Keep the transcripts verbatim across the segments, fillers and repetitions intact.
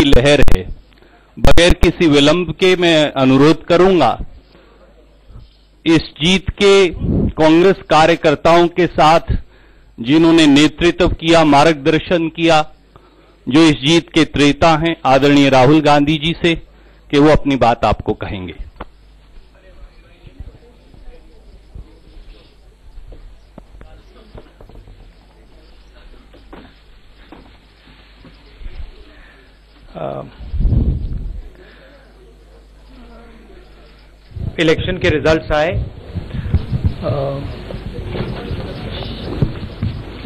की लहर है। बगैर किसी विलंब के मैं अनुरोध करूंगा इस जीत के कांग्रेस कार्यकर्ताओं के साथ जिन्होंने नेतृत्व किया, मार्गदर्शन किया, जो इस जीत के त्रेता हैं आदरणीय राहुल गांधी जी से कि वो अपनी बात आपको कहेंगे। इलेक्शन के रिजल्ट्स आए,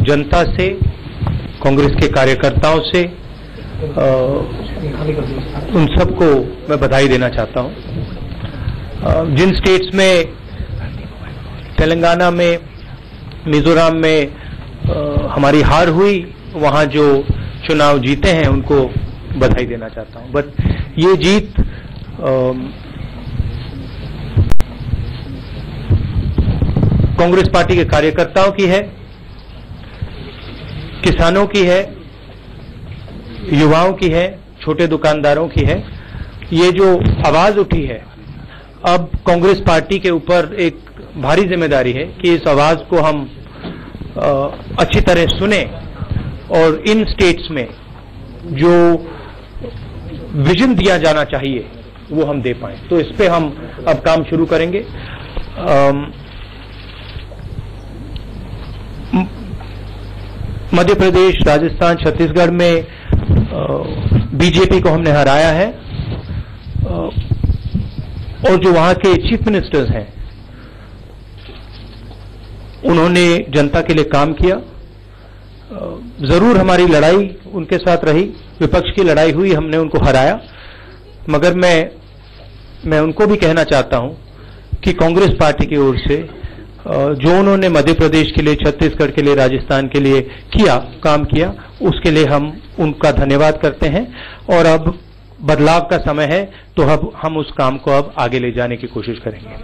जनता से, कांग्रेस के कार्यकर्ताओं से आ, उन सबको मैं बधाई देना चाहता हूं। जिन स्टेट्स में, तेलंगाना में, मिजोरम में आ, हमारी हार हुई, वहां जो चुनाव जीते हैं उनको बधाई देना चाहता हूं। बट ये जीत कांग्रेस पार्टी के कार्यकर्ताओं की है, किसानों की है, युवाओं की है, छोटे दुकानदारों की है। ये जो आवाज उठी है, अब कांग्रेस पार्टी के ऊपर एक भारी जिम्मेदारी है कि इस आवाज को हम आ, अच्छी तरह सुने और इन स्टेट्स में जो विजन दिया जाना चाहिए वो हम दे पाए। तो इस पे हम अब काम शुरू करेंगे। आ, मध्य प्रदेश, राजस्थान, छत्तीसगढ़ में बीजेपी को हमने हराया है और जो वहां के चीफ मिनिस्टर्स हैं उन्होंने जनता के लिए काम किया। जरूर हमारी लड़ाई उनके साथ रही, विपक्ष की लड़ाई हुई, हमने उनको हराया, मगर मैं मैं उनको भी कहना चाहता हूं कि कांग्रेस पार्टी की ओर से जो उन्होंने मध्य प्रदेश के लिए, छत्तीसगढ़ के लिए, राजस्थान के लिए किया, काम किया, उसके लिए हम उनका धन्यवाद करते हैं। और अब बदलाव का समय है, तो अब हम उस काम को अब आगे ले जाने की कोशिश करेंगे।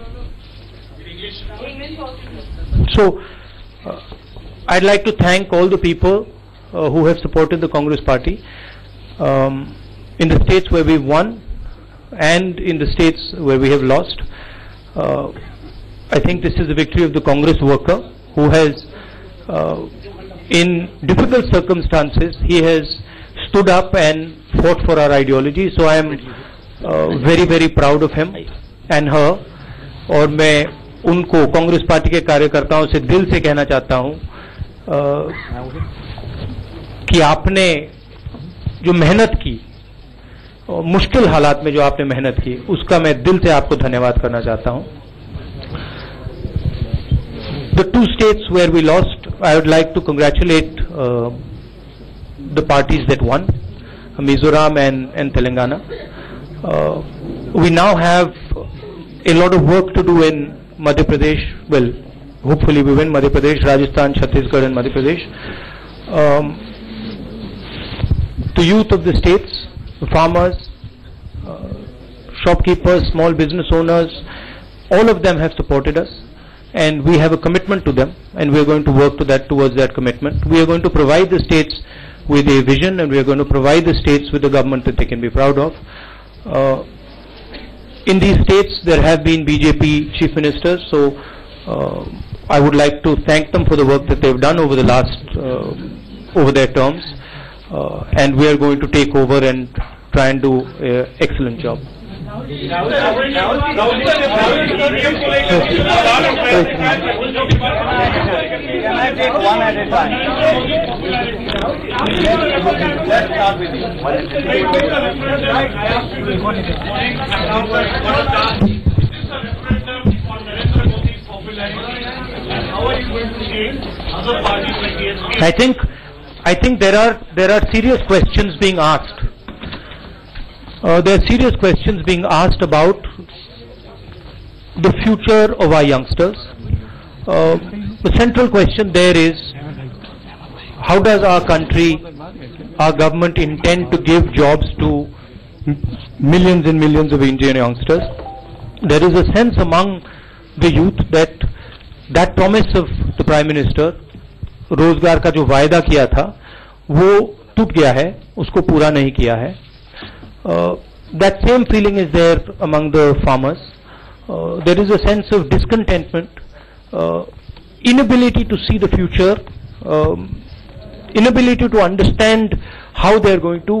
सो I'd like to thank all the people uh, who have supported the Congress party um, in the states where we won and in the states where we have lost. Uh, I think this is the victory of the Congress worker who has, uh, in difficult circumstances, he has stood up and fought for our ideology. So I am uh, very, very proud of him and her. और मैं उनको Congress party के कार्यकर्ताओं से दिल से कहना चाहता हूं Uh, कि आपने जो मेहनत की, मुश्किल हालात में जो आपने मेहनत की, उसका मैं दिल से आपको धन्यवाद करना चाहता हूं। The two states where we lost, I would like to congratulate the parties that won, Mizoram and and Telangana. We now have a lot of work to do in Madhya Pradesh, well hopefully we win Madhya Pradesh, Rajasthan, Chhattisgarh and Madhya Pradesh. Um, the youth of the states, the farmers, uh, shopkeepers, small business owners, all of them have supported us and we have a commitment to them and we are going to work to that, towards that commitment. We are going to provide the states with a vision and we are going to provide the states with a government that they can be proud of. Uh, in these states there have been B J P chief ministers, so uh, I would like to thank them for the work that they've done over the last, uh, over their terms, uh, and we are going to take over and try and do an uh, excellent job. I think, I think there are there are serious questions being asked. Uh, there are serious questions being asked about the future of our youngsters. Uh, the central question there is, how does our country, our government intend to give jobs to millions and millions of Indian youngsters? There is a sense among the youth that that promise of the Prime Minister, रोजगार का जो वायदा किया था वो टूट गया है, उसको पूरा नहीं किया है। Uh, that same feeling is there among the farmers. Uh, there is a sense of discontentment, uh, inability to see the future, um, inability to understand how they are going to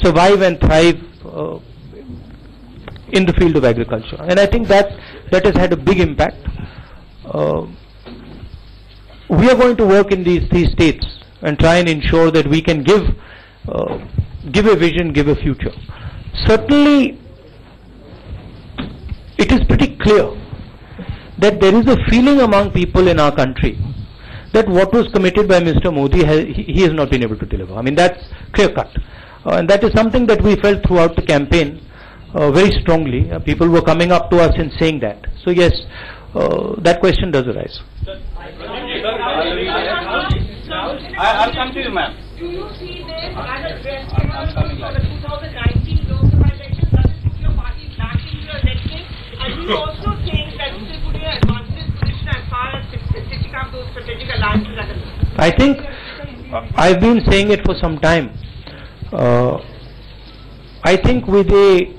survive and thrive uh, in the field of agriculture. And I think that that has had a big impact. Uh, we are going to work in these three states and try and ensure that we can give uh, give a vision, give a future. Certainly, it is pretty clear that there is a feeling among people in our country that what was committed by Mister Modi, has, he has not been able to deliver. I mean, that's clear cut. Uh, and that is something that we felt throughout the campaign uh, very strongly. Uh, people were coming up to us and saying that. So yes, uh, that question does arise. Sir, I'll come to you, ma'am. Do you see this as a dress rehearsal for the two thousand nineteen local elections that will put your party back in the election? And do you also think that this will put you in an advantageous position as far as setting up those strategic alliances? I think I've been saying it for some time. Uh, I think with a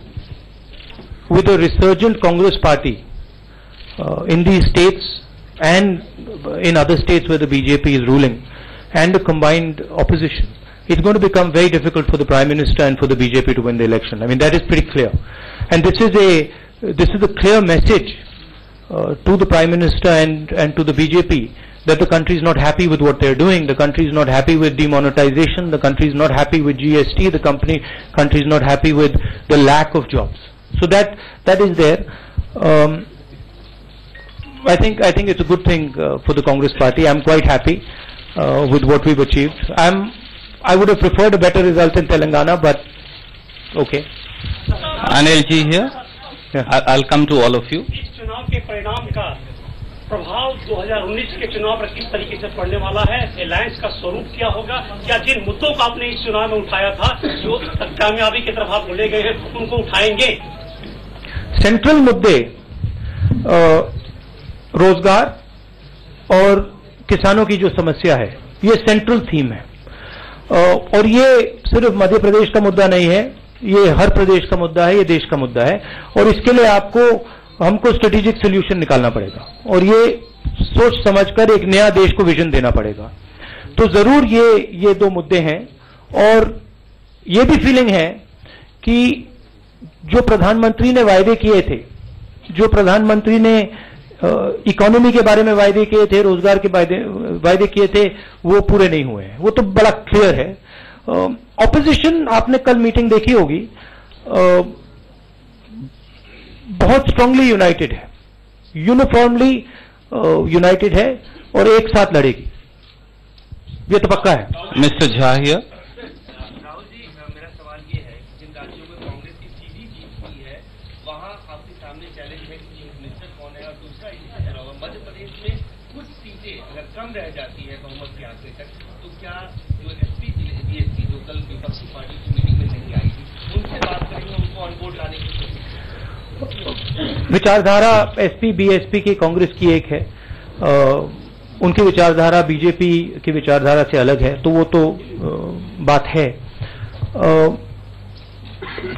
with a resurgent Congress party uh, in these states and in other states where the B J P is ruling, and a combined opposition, it's going to become very difficult for the Prime Minister and for the B J P to win the election. I mean, that is pretty clear. And this is a this is a clear message uh, to the Prime Minister and and to the B J P that the country is not happy with what they're doing. The country is not happy with demonetization. The country is not happy with G S T. The company country is not happy with the lack of jobs. So that that is there. Um, I think I think it's a good thing uh, for the Congress party. I'm quite happy uh, with what we've achieved. I'm I would have preferred a better result in Telangana, but okay. Anil ji here. Yeah. I'll come to all of you. प्रभाव दो हज़ार उन्नीस के चुनाव पर किस तरीके से पड़ने वाला है, अलायंस का स्वरूप क्या होगा, क्या जिन मुद्दों को आपने इस चुनाव में उठाया था जो कामयाबी की तरफ आप ले गए हैं उनको उठाएंगे? सेंट्रल मुद्दे आ, रोजगार और किसानों की जो समस्या है, ये सेंट्रल थीम है आ, और ये सिर्फ मध्य प्रदेश का मुद्दा नहीं है, ये हर प्रदेश का मुद्दा है, ये देश का मुद्दा है और इसके लिए आपको हमको स्ट्रेटेजिक सोल्यूशन निकालना पड़ेगा और ये सोच समझकर एक नया देश को विजन देना पड़ेगा. तो जरूर ये ये दो मुद्दे हैं और ये भी फीलिंग है कि जो प्रधानमंत्री ने वायदे किए थे, जो प्रधानमंत्री ने इकोनॉमी के बारे में वायदे किए थे, रोजगार के वायदे वायदे किए थे, वो पूरे नहीं हुए हैं. वो तो बड़ा क्लियर है. ऑपोजिशन आपने कल मीटिंग देखी होगी, आ, बहुत स्ट्रांगली यूनाइटेड है, यूनिफॉर्मली यूनाइटेड है और एक साथ लड़ेगी, ये तो पक्का है. Mister Jha here. राहुल जी, मेरा सवाल ये है कि जिन राज्यों में कांग्रेस की सीधी जीत हुई है वहां आपके सामने चैलेंज है कि चीफ मिनिस्टर कौन है और दूसरा इसी तरह होगा. मध्य प्रदेश में कुछ सीटें अगर कम रह जाती है बहुमत के आंकड़े तक तो क्या जो S P B S P जो कल विपक्षी पार्टी की मीटिंग में नहीं आई थी उनसे बात करेंगे, उनको ऑनबोर्ड लाने की कोशिश? विचारधारा एसपी बीएसपी की कांग्रेस की एक है, आ, उनकी विचारधारा बीजेपी की विचारधारा से अलग है, तो वो तो आ, बात है. आ,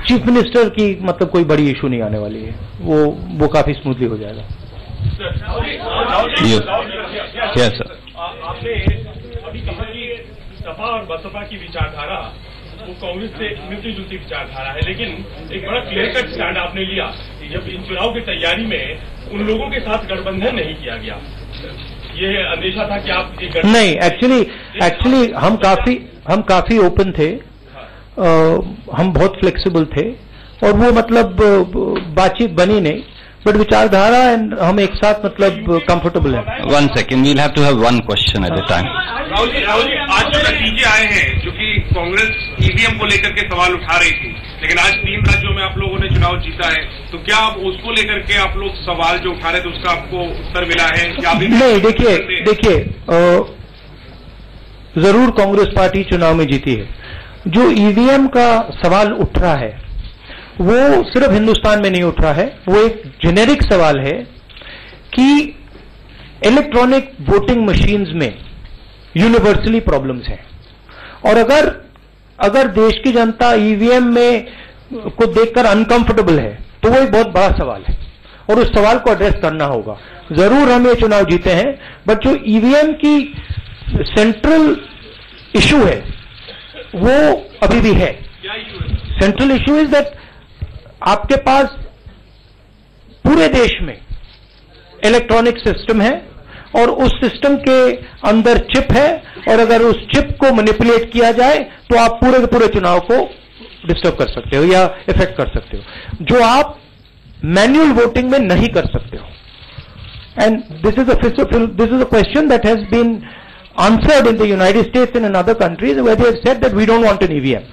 चीफ मिनिस्टर की मतलब कोई बड़ी इशू नहीं आने वाली है, वो वो काफी स्मूथली हो जाएगा. यस सर, आपने अभी कहा कि सपा और बसपा की विचारधारा वो कांग्रेस से मिलती जुलती विचारधारा है, लेकिन एक बड़ा क्लियर कट स्टैंड आपने लिया जब इन चुनाव की तैयारी में उन लोगों के साथ गठबंधन नहीं किया गया. ये अंदेशा था कि आप एक नहीं, एक्चुअली एक्चुअली हम काफी हम काफी ओपन थे, आ, हम बहुत फ्लेक्सिबल थे और वो मतलब बातचीत बनी नहीं, बट विचारधारा एंड हम एक साथ मतलब कंफर्टेबल है. One second, we'll have to have one question at a time. Rahul ji, Rahul ji, आज जो नतीजे आए हैं जो कि कांग्रेस ईवीएम को लेकर के सवाल उठा रही थी, लेकिन आज तीन राज्यों में आप लोगों ने चुनाव जीता है, तो क्या आप उसको लेकर के आप लोग सवाल जो उठा रहे थे उसका आपको उत्तर मिला है? क्या नहीं? देखिए देखिए जरूर कांग्रेस पार्टी चुनाव में जीती है. जो ईवीएम का सवाल उठ रहा है वो सिर्फ हिंदुस्तान में नहीं उठ रहा है, वो एक जेनेरिक सवाल है कि इलेक्ट्रॉनिक वोटिंग मशीन्स में यूनिवर्सली प्रॉब्लम्स हैं और अगर अगर देश की जनता ईवीएम में को देखकर अनकंफर्टेबल है, तो वो एक बहुत बड़ा सवाल है और उस सवाल को एड्रेस करना होगा। जरूर हम ये चुनाव जीते हैं, बट जो ईवीएम की सेंट्रल इशू है वो अभी भी है। सेंट्रल इशू इज दैट आपके पास पूरे देश में इलेक्ट्रॉनिक सिस्टम है और उस सिस्टम के अंदर चिप है, और अगर उस चिप को मैनिपुलेट किया जाए तो आप पूरे के पूरे चुनाव को डिस्टर्ब कर सकते हो या इफेक्ट कर सकते हो, जो आप मैन्युअल वोटिंग में नहीं कर सकते हो। And this is this is a question that has been answered in the United States and in other countries where they have said that we don't want an E V M.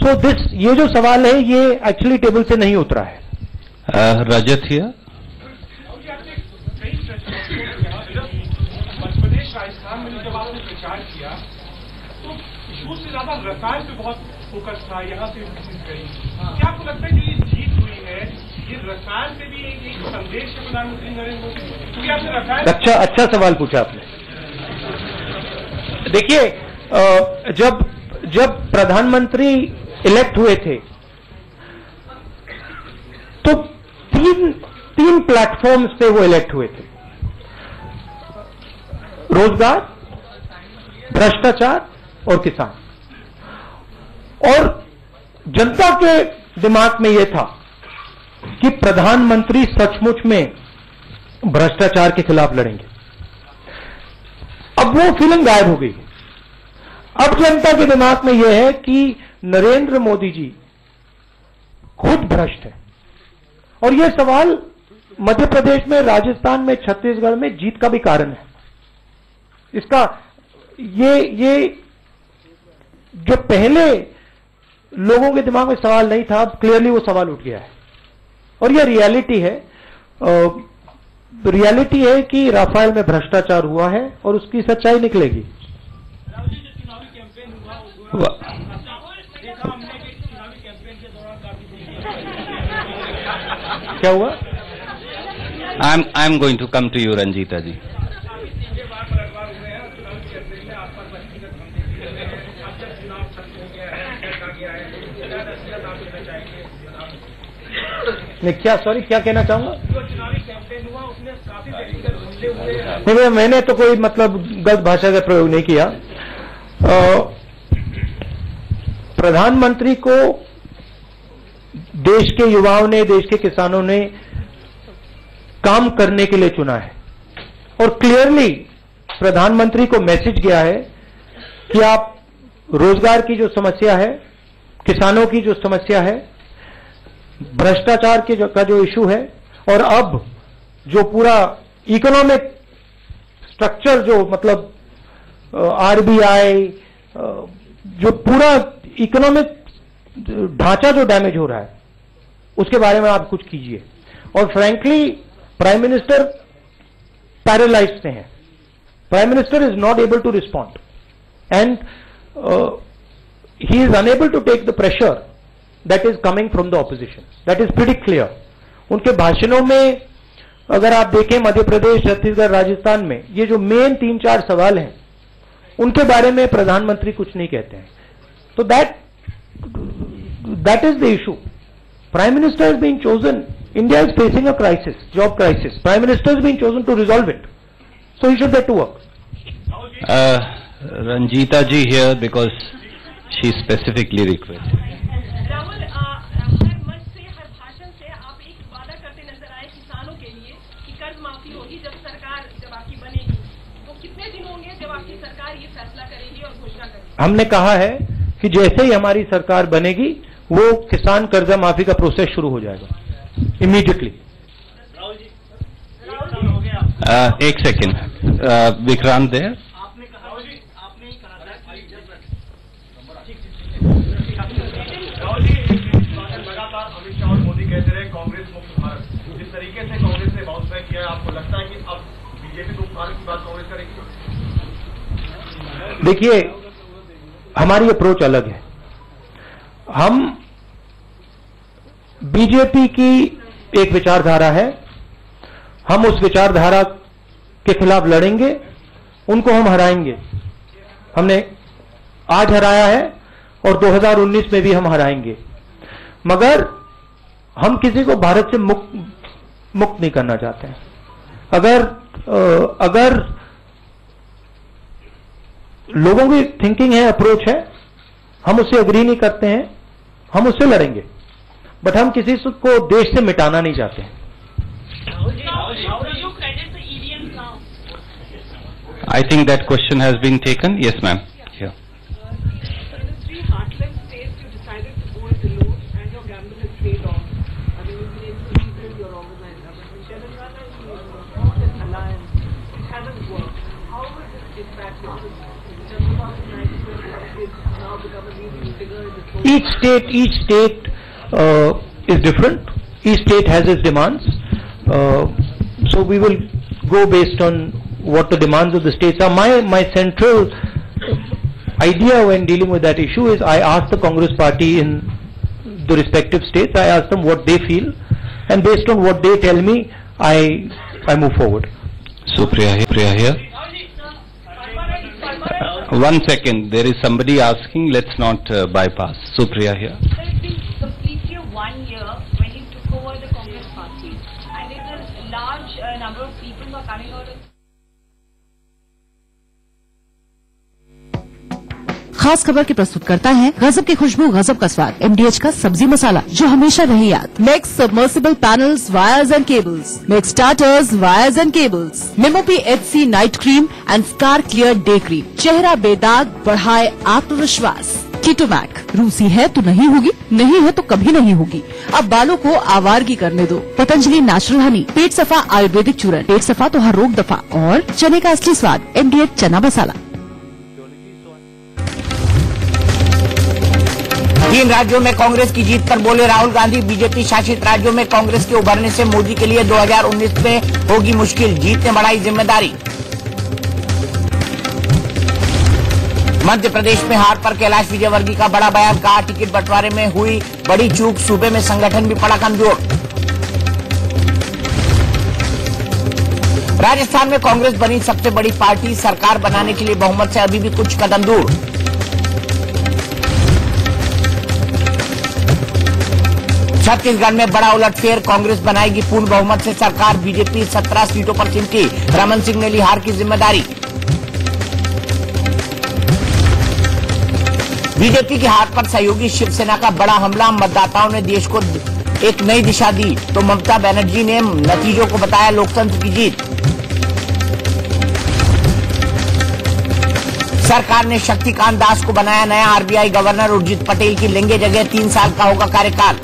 So this ये जो सवाल है ये actually table से नहीं उतरा है। uh, Rajat here. Madhya Pradesh Rajasthan में जब आपने प्रचार किया तो इशू से ज्यादा रसायन पे बहुत फोकस था, यहाँ से चीज गई। क्या आपको लगता है कि ये जीत हुई है ये रसायन पे भी एक संदेश है प्रधानमंत्री नरेंद्र मोदी, क्योंकि आपने रसायन? अच्छा अच्छा सवाल पूछा आपने। देखिए, जब जब प्रधानमंत्री इलेक्ट हुए थे तो तीन तीन प्लेटफॉर्म से वो इलेक्ट हुए थे, रोजगार, भ्रष्टाचार और किसान। और जनता के दिमाग में ये था कि प्रधानमंत्री सचमुच में भ्रष्टाचार के खिलाफ लड़ेंगे। अब वो फीलिंग गायब हो गई। अब जनता के दिमाग में यह है कि नरेंद्र मोदी जी खुद भ्रष्ट है, और यह सवाल मध्य प्रदेश में, राजस्थान में, छत्तीसगढ़ में जीत का भी कारण है। इसका ये ये जो पहले लोगों के दिमाग में सवाल नहीं था, अब क्लियरली वो सवाल उठ गया है और यह रियलिटी है। आ, तो रियलिटी है कि राफेल में भ्रष्टाचार हुआ है और उसकी सच्चाई निकलेगी। क्या हुआ? I am I am going to come to you Ranjita ji. नहीं, क्या सॉरी क्या कहना चाहूंगा? नहीं, मैंने तो कोई मतलब गलत भाषा का प्रयोग नहीं किया। प्रधानमंत्री को देश के युवाओं ने, देश के किसानों ने काम करने के लिए चुना है, और क्लियरली प्रधानमंत्री को मैसेज गया है कि आप रोजगार की जो समस्या है, किसानों की जो समस्या है, भ्रष्टाचार के जो, का जो इशू है, और अब जो पूरा इकोनॉमिक स्ट्रक्चर, जो मतलब आरबीआई, जो पूरा इकोनॉमिक ढांचा जो डैमेज हो रहा है, उसके बारे में आप कुछ कीजिए। और फ्रैंकली प्राइम मिनिस्टर पैरालाइज में है। Prime minister is not able to respond and he is unable to take the pressure that is coming from the opposition. That is pretty clear. उनके भाषणों में अगर आप देखें, मध्य प्रदेश, छत्तीसगढ़, राजस्थान में ये जो मेन तीन चार सवाल हैं उनके बारे में प्रधानमंत्री कुछ नहीं कहते हैं। तो that that is the issue. Prime minister is being chosen, India is facing a crisis, job crisis. Prime minister is being chosen to resolve it, so he should get to work. Ranjita ji here because she specifically requested. हमने कहा है कि जैसे ही हमारी सरकार बनेगी वो किसान कर्जा माफी का प्रोसेस शुरू हो जाएगा इमीडिएटली। एक सेकेंड, विक्रांत दे। लगातार अमित शाह और मोदी कहते रहे कांग्रेस मुक्त भारत, जिस तरीके से कांग्रेस ने बाउंस बैक किया है, आपको लगता है कि अब बीजेपी मुक्त भारत की बात कांग्रेस करेगी? देखिए, हमारी अप्रोच अलग है। हम, बीजेपी की एक विचारधारा है, हम उस विचारधारा के खिलाफ लड़ेंगे, उनको हम हराएंगे। हमने आज हराया है और दो हज़ार उन्नीस में भी हम हराएंगे। मगर हम किसी को भारत से मुक्त मुक्त नहीं करना चाहते हैं। अगर अगर लोगों की थिंकिंग है, अप्रोच है, हम उससे एग्री नहीं करते हैं, हम उससे लड़ेंगे, बट हम किसी को देश से मिटाना नहीं चाहते हैं। I think that question has been taken. Yes, ma'am. Yeah. Uh, there's three heartless states you decided to go into loot, and your gamble has paid off. I mean, you've been able to build your organized effort. Telangana is not an alliance; it hasn't worked. How will this impact your business? Telangana is now become a leading figure in the whole. Each state, each state uh, is different. Each state has its demands. Uh, so we will go based on what the demands of the states are. My my central idea when dealing with that issue is I asked the Congress party in the respective states, I asked them what they feel, and based on what they tell me, I I move forward. So Priya, Priya here. Uh, one second, there is somebody asking. Let's not uh, bypass. So Priya here. Sir, it's been completely one year when you took over the Congress party, and it is a large uh, number of people who are coming out. खास खबर की प्रस्तुत करता है गजब की खुशबू, गजब का स्वाद, एमडीएच का सब्जी मसाला जो हमेशा रहे याद। Max submersible panels, wires and cables, Max starters, wires and cables, मेमोपी HC night cream and scar clear day cream. चेहरा बेदाग बढ़ाए आत्मविश्वास। कीटोमैक, रूसी है तो नहीं होगी, नहीं है तो कभी नहीं होगी। अब बालों को आवारगी करने दो। पतंजलि नेचुरल हनी, पेट सफा आयुर्वेदिक चूर्ण, पेट सफा तो हर रोग दफा। और चने का असली स्वाद, एमडीएच चना मसाला। तीन राज्यों में कांग्रेस की जीत पर बोले राहुल गांधी, बीजेपी शासित राज्यों में कांग्रेस के उभरने से मोदी के लिए दो हज़ार उन्नीस में होगी मुश्किल, जीत ने बढ़ाई जिम्मेदारी। मध्य प्रदेश में हार पर कैलाश विजयवर्गीय का बड़ा बयान, कहा टिकट बंटवारे में हुई बड़ी चूक, सूबे में संगठन भी पड़ा कमजोर। राजस्थान में कांग्रेस बनी सबसे बड़ी पार्टी, सरकार बनाने के लिए बहुमत से अभी भी कुछ कदम दूर। छत्तीसगढ़ में बड़ा उलटफेर, कांग्रेस बनाएगी पूर्ण बहुमत से सरकार, बीजेपी सत्रह सीटों पर चिमटी, रमन सिंह ने ली हार की जिम्मेदारी। बीजेपी की हार पर सहयोगी शिवसेना का बड़ा हमला, मतदाताओं ने देश को एक नई दिशा दी तो ममता बनर्जी ने नतीजों को बताया लोकतंत्र की जीत। सरकार ने शक्तिकांत दास को बनाया नया आरबीआई गवर्नर, उर्जित पटेल की लेंगे जगह, तीन साल का होगा कार्यकाल।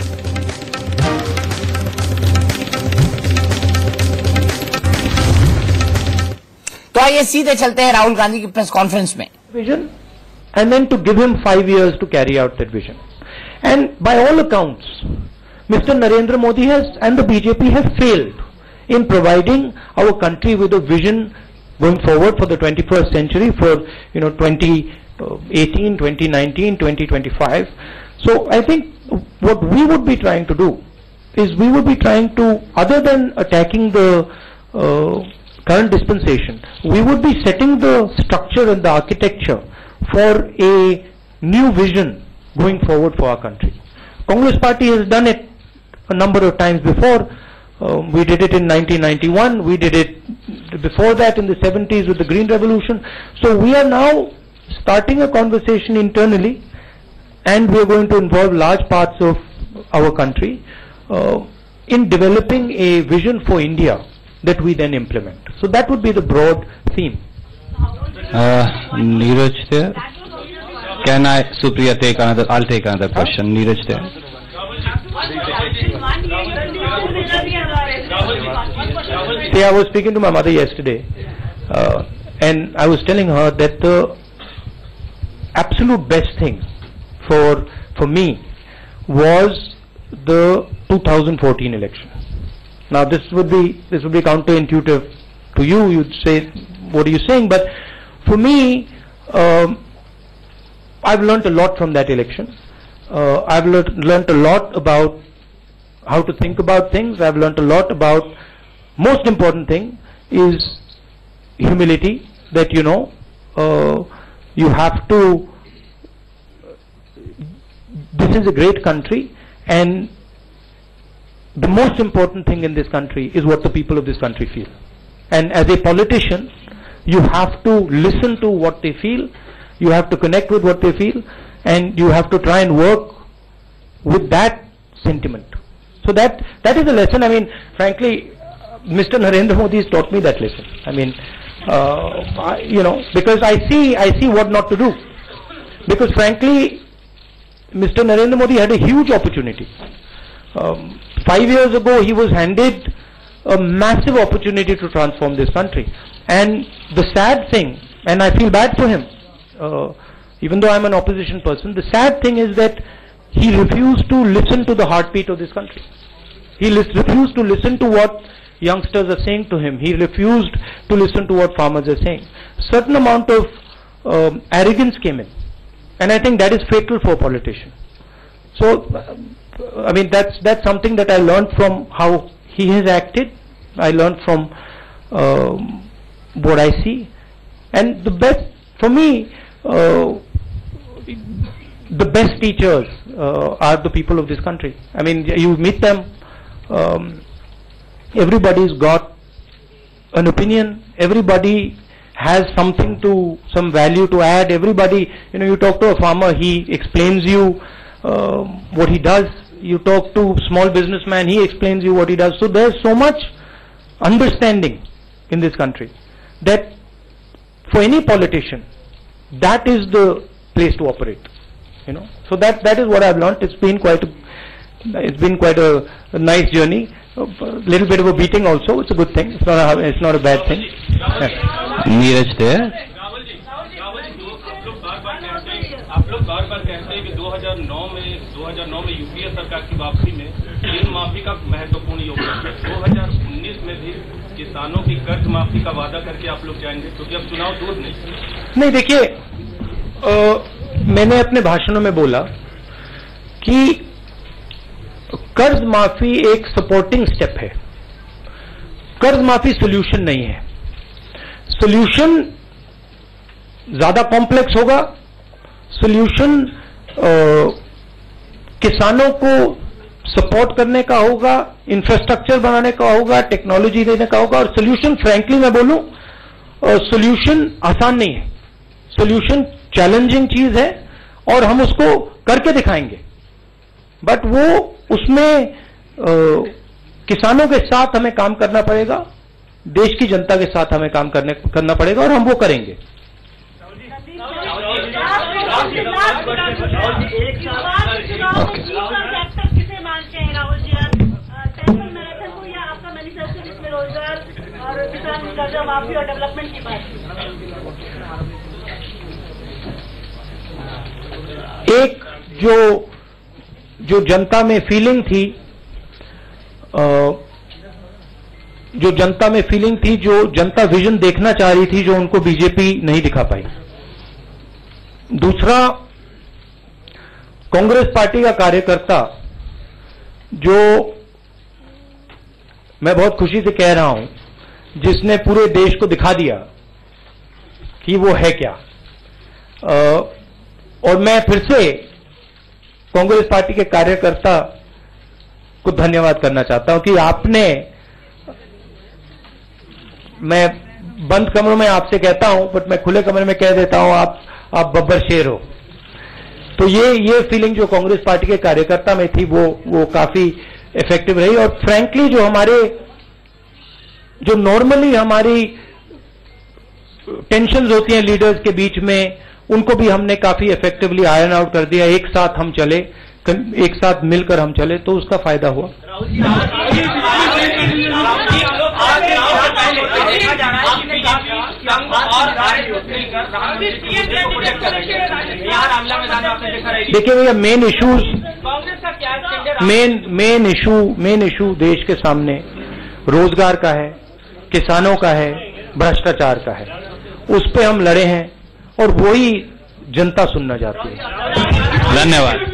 तो आइए सीधे चलते हैं राहुल गांधी की प्रेस कॉन्फ्रेंस में। Vision and then to give him five years to carry out that vision, and by all accounts mister Narendra Modi has and the BJP have failed in providing our country with a vision going forward for the twenty first century, for you know twenty eighteen, twenty nineteen, twenty twenty five. So I think what we would be trying to do is we would be trying to, other than attacking the current dispensation, we would be setting the structure and the architecture for a new vision going forward for our country. Congress party has done it a number of times before. Uh, we did it in nineteen ninety-one, we did it before that in the seventies with the Green Revolution. So we are now starting a conversation internally, and we are going to involve large parts of our country uh, in developing a vision for India that we then implement. So that would be the broad theme. Uh, Neeraj there. Can I, Supriya, take another, I'll take another question. Neeraj there. See, I was speaking to my mother yesterday uh, and I was telling her that the absolute best thing for, for me was the two thousand fourteen election. Now this would be this would be counterintuitive to you. You'd say, "What are you saying?" But for me, um, I've learnt a lot from that election. Uh, I've learnt learnt a lot about how to think about things. I've learnt a lot about, most important thing is humility. That you know, uh, you have to. This is a great country, And the most important thing in this country is what the people of this country feel. And as a politician, you have to listen to what they feel, you have to connect with what they feel, and you have to try and work with that sentiment. So that, that is a lesson. I mean, frankly, Mister Narendra Modi has taught me that lesson. I mean, uh, I, you know, because I see, I see what not to do. Because frankly, Mister Narendra Modi had a huge opportunity. Um, five years ago, he was handed a massive opportunity to transform this country. And the sad thing, and I feel bad for him, uh, even though I'm an opposition person, the sad thing is that he refused to listen to the heartbeat of this country. He refused to listen to what youngsters are saying to him. He refused to listen to what farmers are saying. Certain amount of um, arrogance came in. And I think that is fatal for a politician. So, uh, I mean, that's, that's something that I learned from how he has acted. I learned from um, what I see. And the best, for me, uh, the best teachers uh, are the people of this country. I mean, you meet them, um, everybody's got an opinion, everybody has something to, some value to add, everybody, you know, you talk to a farmer, he explains you uh, what he does, you talk to small businessman, he explains you what he does. So there's so much understanding in this country that for any politician, that is the place to operate. You know, so that that is what I've learnt. It's been quite a, it's been quite a, a nice journey. A little bit of a beating also. It's a good thing. It's not a, it's not a bad thing. Neeraj there. Rahul ji, Rahul ji, आप लोग बार-बार कहते हैं, आप लोग बार-बार कहते हैं कि दो हज़ार नौ में, दो हज़ार नौ में यूपीए सरकार की वापसी में ऋण माफी का महत्वपूर्ण योगदान है. दो हज़ार उन्नीस में भी किसानों की कर्ज माफी का वादा करके आप लोग जाएंगे, क्योंकि अब चुनाव दूर नहीं. नहीं देखिए, मैंने अपने भाषणों में बोला कि कर्ज माफी एक सपोर्टिंग स्टेप है. कर्ज माफी सॉल्यूशन नहीं है. सॉल्यूशन ज्यादा कॉम्प्लेक्स होगा. सॉल्यूशन किसानों को सपोर्ट करने का होगा, इंफ्रास्ट्रक्चर बनाने का होगा, टेक्नोलॉजी देने का होगा. और सॉल्यूशन फ्रैंकली मैं बोलूं, सॉल्यूशन आसान नहीं है. सॉल्यूशन चैलेंजिंग चीज है और हम उसको करके दिखाएंगे. बट वो उसमें आ, किसानों के साथ हमें काम करना पड़ेगा, देश की जनता के साथ हमें काम करने करना पड़ेगा और हम वो करेंगे. एक जो जो जनता में फीलिंग थी, जो जनता में फीलिंग थी, जो जनता विजन देखना चाह रही थी, जो उनको बीजेपी नहीं दिखा पाई. दूसरा, कांग्रेस पार्टी का कार्यकर्ता, जो मैं बहुत खुशी से कह रहा हूं, जिसने पूरे देश को दिखा दिया कि वो है क्या. आ, और मैं फिर से कांग्रेस पार्टी के कार्यकर्ता को धन्यवाद करना चाहता हूं कि आपने, मैं बंद कमरों में आपसे कहता हूं बट मैं खुले कमरे में कह देता हूं, आप आप बब्बर शेर हो. तो ये ये फीलिंग जो कांग्रेस पार्टी के कार्यकर्ता में थी, वो वो काफी इफेक्टिव रही. और फ्रैंकली जो हमारे, जो नॉर्मली हमारी टेंशंस होती हैं लीडर्स के बीच में, उनको भी हमने काफी इफेक्टिवली आयरन आउट कर दिया. एक साथ हम चले, एक साथ मिलकर हम चले, तो उसका फायदा हुआ. देखिए भैया, main issues, main main issue main issue देश के सामने रोजगार का है, किसानों का है, भ्रष्टाचार का है. उस पर हम लड़े हैं और वही जनता सुनना चाहती है. धन्यवाद.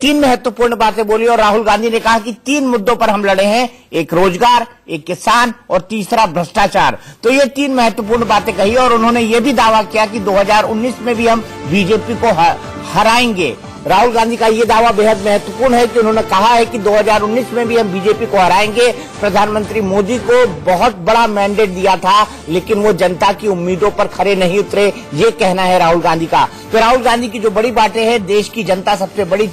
तीन महत्वपूर्ण बातें बोली और राहुल गांधी ने कहा कि तीन मुद्दों पर हम लड़े हैं, एक रोजगार, एक किसान और तीसरा भ्रष्टाचार। तो ये तीन महत्वपूर्ण बातें कही और उन्होंने ये भी दावा किया कि दो हज़ार उन्नीस में भी हम बीजेपी को हराएंगे। राहुल गांधी का ये दावा बेहद महत्वपूर्ण है कि उन्होंने कहा है कि दो हज़ार उन्नीस में भी हम बीजेपी को हराएंगे। प्रधानमंत्री मोदी को बहुत बड़ा मैंडेट दिया था लेकिन वो जनता की उम्मीदों पर खरे नहीं उतरे, ये कहना है राहुल गांधी का। तो राहुल गांधी की जो बड़ी बातें हैं, देश की जनता सबसे बड़ी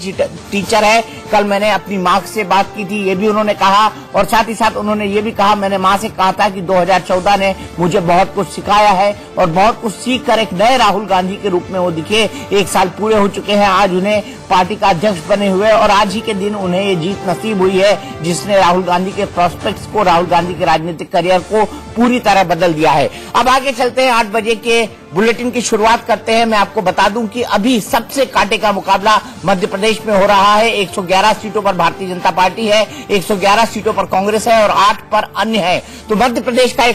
टीचर है। कल मैंने अपनी माँ से बात की थी, ये भी उन्होंने कहा और साथ ही साथ उन्होंने ये भी कहा, मैंने माँ से कहा था कि दो हज़ार चौदह ने मुझे बहुत कुछ सिखाया है और बहुत कुछ सीख कर एक नए राहुल गांधी के रूप में वो दिखे। एक साल पूरे हो चुके हैं आज उन्हें पार्टी का अध्यक्ष बने हुए और आज ही के दिन उन्हें ये जीत नसीब हुई है जिसने राहुल गांधी के प्रोस्पेक्ट्स को, राहुल गांधी के राजनीतिक करियर को पूरी तरह बदल दिया है। अब आगे चलते हैं, आठ बजे के बुलेटिन की शुरुआत करते हैं। मैं आपको बता दूं कि अभी सबसे कांटे का मुकाबला मध्य प्रदेश में हो रहा है। एक सौ ग्यारह सीटों पर भारतीय जनता पार्टी है, एक सौ ग्यारह सीटों पर कांग्रेस है और आठ पर अन्य है। तो मध्य प्रदेश का